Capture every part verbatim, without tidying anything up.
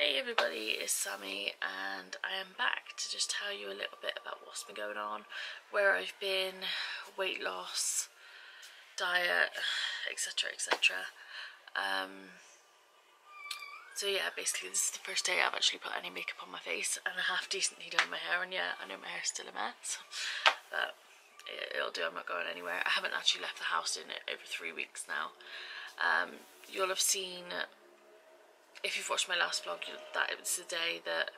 Hey everybody, it's Sammy and I am back to just tell you a little bit about what's been going on, where I've been, weight loss, diet, etc, et cetera. Um, so yeah, basically this is the first day I've actually put any makeup on my face and I have decently done my hair, and yeah, I know my hair's still a mess, but it, it'll do, I'm not going anywhere. I haven't actually left the house in over three weeks now. Um, you'll have seen, if you've watched my last vlog, that it was the day that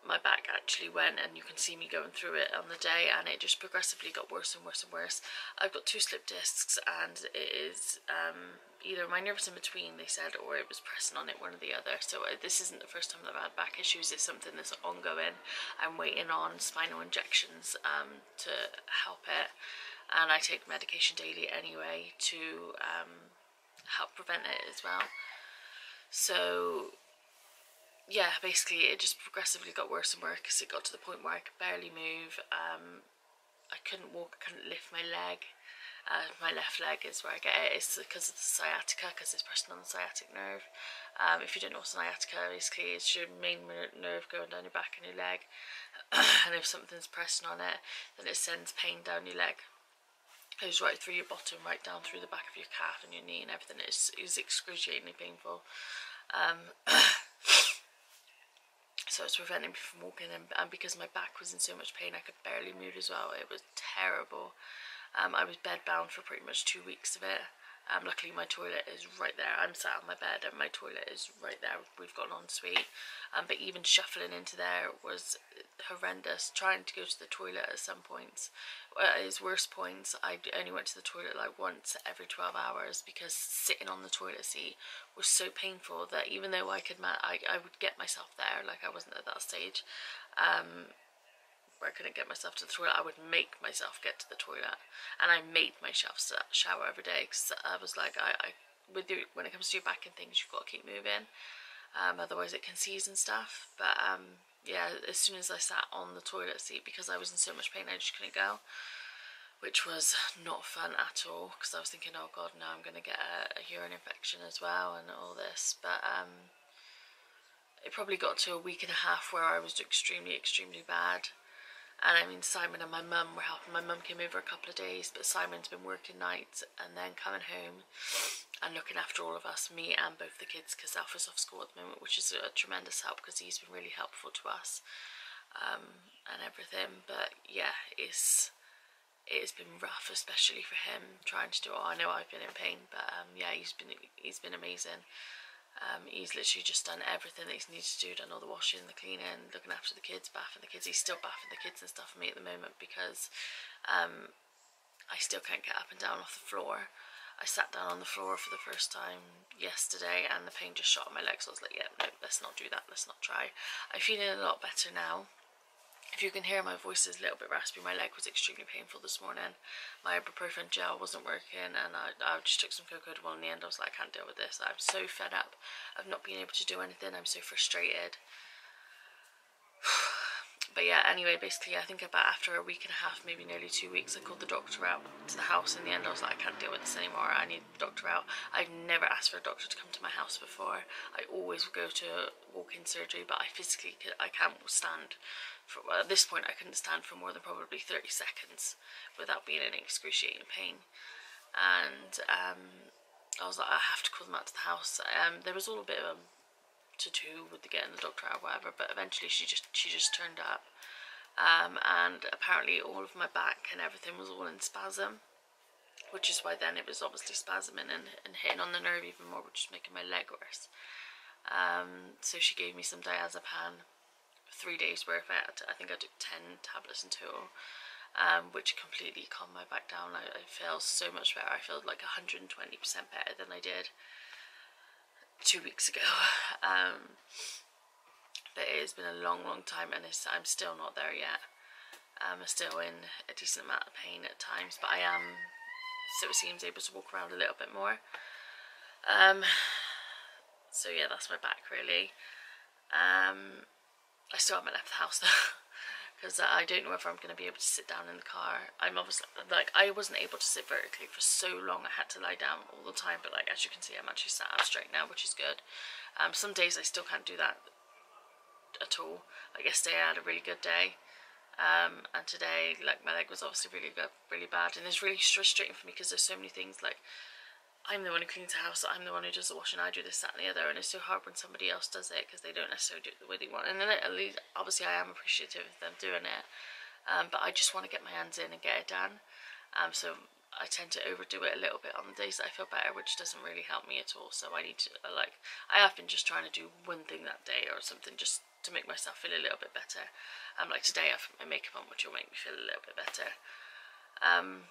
my back actually went, and you can see me going through it on the day, and it just progressively got worse and worse and worse. I've got two slip discs, and it is um, either my nerves in between, they said, or it was pressing on it, one or the other. So uh, this isn't the first time that I've had back issues. It's something that's ongoing. I'm waiting on spinal injections um, to help it, and I take medication daily anyway to um, help prevent it as well. So yeah, basically it just progressively got worse and worse because it got to the point where I could barely move. um I couldn't walk, I couldn't lift my leg. Uh, my left leg is where I get it. It's because of the sciatica, because it's pressing on the sciatic nerve. Um if you don't know what sciatica, basically it's your main nerve going down your back and your leg, and if something's pressing on it, then it sends pain down your leg. Goes right through your bottom, right down through the back of your calf and your knee and everything. It's, it's excruciatingly painful. Um, so it's preventing me from walking, and, and because my back was in so much pain I could barely move as well. It was terrible. Um, I was bedbound for pretty much two weeks of it. Um, luckily my toilet is right there. I'm sat on my bed and my toilet is right there. We've got an ensuite, um, but even shuffling into there was horrendous. Trying to go to the toilet at some points, at his worst points, I only went to the toilet like once every twelve hours because sitting on the toilet seat was so painful that even though I could, ma I, I would get myself there, like I wasn't at that stage, um, where I couldn't get myself to the toilet, I would make myself get to the toilet, and I made myself shower every day because I was like, I, I with your, when it comes to your back and things, you've got to keep moving, um, otherwise it can seize and stuff. But um, yeah, as soon as I sat on the toilet seat, because I was in so much pain, I just couldn't go, which was not fun at all, because I was thinking, oh god, now I'm going to get a, a urine infection as well and all this. But um, it probably got to a week and a half where I was extremely, extremely bad. And I mean, Simon and my mum were helping. My mum came over a couple of days, but Simon's been working nights and then coming home and looking after all of us, me and both the kids, because Alfie's off school at the moment, which is a tremendous help because he's been really helpful to us, um, and everything. But yeah, it's it's been rough, especially for him, trying to do it. I know I've been in pain, but um, yeah, he's been he's been amazing. Um, he's literally just done everything that he's needed to do, done all the washing, the cleaning, looking after the kids, bathing the kids. He's still bathing the kids and stuff for me at the moment because um, I still can't get up and down off the floor. I sat down on the floor for the first time yesterday and the pain just shot at my legs. I was like, yeah, no, let's not do that, let's not try. I'm feeling a lot better now. If you can hear my voice is a little bit raspy, my leg was extremely painful this morning. My ibuprofen gel wasn't working, and I, I just took some cocodamol in the end. I was like, I can't deal with this. I'm so fed up of not being able to do anything. I'm so frustrated. But yeah, anyway, basically, I think about after a week and a half, maybe nearly two weeks, I called the doctor out to the house. In the end, I was like, I can't deal with this anymore. I need the doctor out. I've never asked for a doctor to come to my house before. I always go to walk-in surgery, but I physically, could, I can't stand. For, well, at this point, I couldn't stand for more than probably thirty seconds without being in excruciating pain. And um, I was like, I have to call them out to the house. Um, there was all a bit of a to do with the getting the doctor out or whatever, but eventually she just she just turned up, um, and apparently all of my back and everything was all in spasm, which is why then it was obviously spasming and, and hitting on the nerve even more, which is making my leg worse. Um, so she gave me some diazepam, three days worth. I think I took ten tablets in total, um, which completely calmed my back down. I, I feel so much better. I feel like one hundred twenty percent better than I did two weeks ago. Um but it has been a long long time, and it's, I'm still not there yet. um, I'm still in a decent amount of pain at times, but I am, so it seems, able to walk around a little bit more. Um so yeah, that's my back really. um I still haven't left the house though. because I don't know if I'm going to be able to sit down in the car. I'm obviously, like, I wasn't able to sit vertically for so long. I had to lie down all the time, but, like, as you can see, I'm actually sat up straight now, which is good. Um, some days I still can't do that at all. Like, yesterday I had a really good day, um, and today, like, my leg was obviously really good, really bad, and it's really frustrating for me because there's so many things, like, I'm the one who cleans the house, I'm the one who does the washing, I do this, that and the other, and it's so hard when somebody else does it because they don't necessarily do it the way they want. And then at least, obviously, I am appreciative of them doing it, um, but I just want to get my hands in and get it done. Um, so I tend to overdo it a little bit on the days that I feel better, which doesn't really help me at all. So I need to, like, I have been just trying to do one thing that day or something just to make myself feel a little bit better. Um, like today, I've put my makeup on, which will make me feel a little bit better. Um...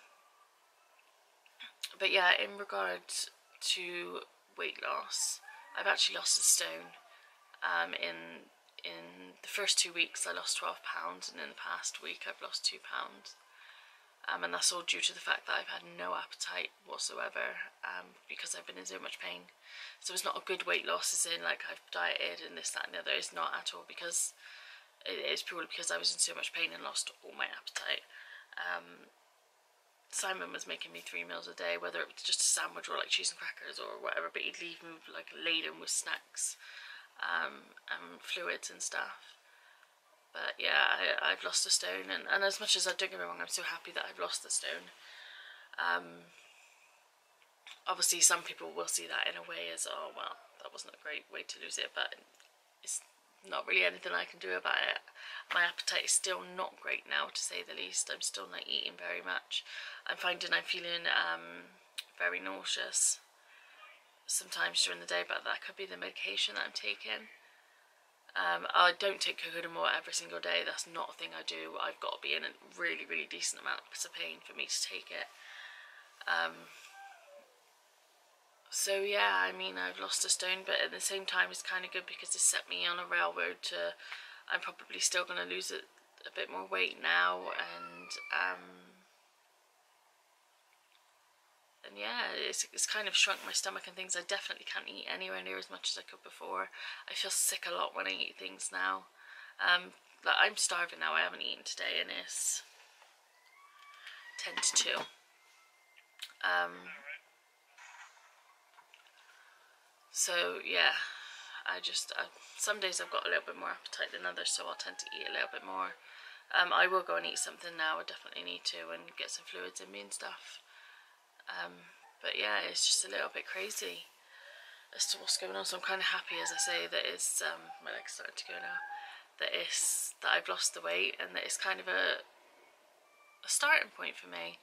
But yeah, in regards to weight loss, I've actually lost a stone. Um, in in the first two weeks, I lost twelve pounds, and in the past week, I've lost two pounds. Um, and that's all due to the fact that I've had no appetite whatsoever, um, because I've been in so much pain. So it's not a good weight loss, as in, like, I've dieted and this, that, and the other. It's not at all, because it is purely because I was in so much pain and lost all my appetite. Um... Simon was making me three meals a day, whether it was just a sandwich or like cheese and crackers or whatever, but he'd leave me like laden with snacks um, and fluids and stuff. But yeah, I, I've lost a stone, and, and as much as I don't get me wrong, I'm so happy that I've lost the stone. Um, obviously some people will see that in a way as, oh well, that wasn't a great way to lose it, but it's not really anything I can do about it. My appetite is still not great now, to say the least. I'm still not eating very much. I'm finding I'm feeling um, very nauseous sometimes during the day, but that could be the medication that I'm taking. Um, I don't take cocodamol every single day. That's not a thing I do. I've got to be in a really, really decent amount of pain for me to take it. Um, So yeah, I mean, I've lost a stone, but at the same time it's kind of good because it set me on a railroad to, I'm probably still going to lose a, a bit more weight now, and um, and yeah, it's, it's kind of shrunk my stomach and things. I definitely can't eat anywhere near as much as I could before. I feel sick a lot when I eat things now. Um, like, I'm starving now, I haven't eaten today and it's ten to two. Um... So yeah, I just, I, some days I've got a little bit more appetite than others, so I'll tend to eat a little bit more. Um, I will go and eat something now, I definitely need to, and get some fluids in me and stuff. Um, but yeah, it's just a little bit crazy as to what's going on, so I'm kind of happy, as I say, that it's, um, my leg's starting to go now, that it's, that I've lost the weight, and that it's kind of a, a starting point for me.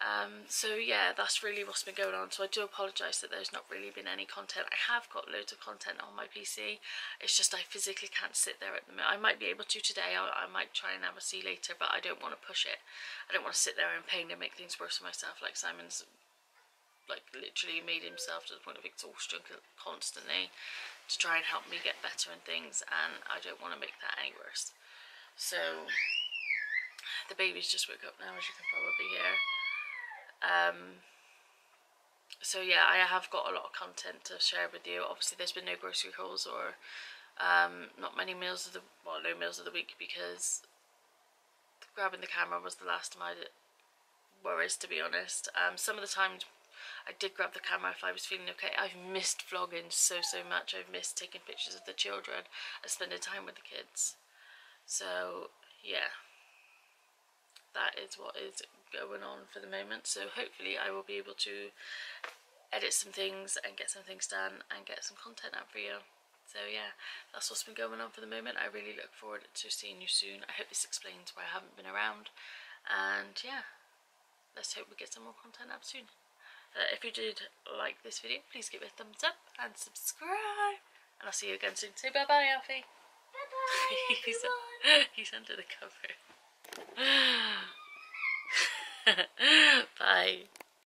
Um, so yeah, that's really what's been going on. So I do apologise that there's not really been any content. I have got loads of content on my P C. It's just I physically can't sit there at the moment. I might be able to today. I, I might try and have a see later, but I don't want to push it. I don't want to sit there in pain and make things worse for myself. Like, Simon's, like, literally made himself to the point of exhaustion constantly to try and help me get better and things, and I don't want to make that any worse. So the baby's just woke up now, as you can probably hear. Um, so yeah, I have got a lot of content to share with you. Obviously there's been no grocery hauls or um, not many meals of the, well, no meals of the week, because grabbing the camera was the last of my worries, to be honest. Um, some of the times I did grab the camera if I was feeling okay. I've missed vlogging so, so much. I've missed taking pictures of the children and spending time with the kids. So yeah, that is what is going on for the moment. So hopefully I will be able to edit some things and get some things done and get some content out for you. So yeah, that's what's been going on for the moment. I really look forward to seeing you soon. I hope this explains why I haven't been around, and yeah, let's hope we get some more content up soon. Uh, if you did like this video, please give it a thumbs up and subscribe, and I'll see you again soon. Say bye bye, Alfie. Bye bye. he's, he's under the cover. Bye.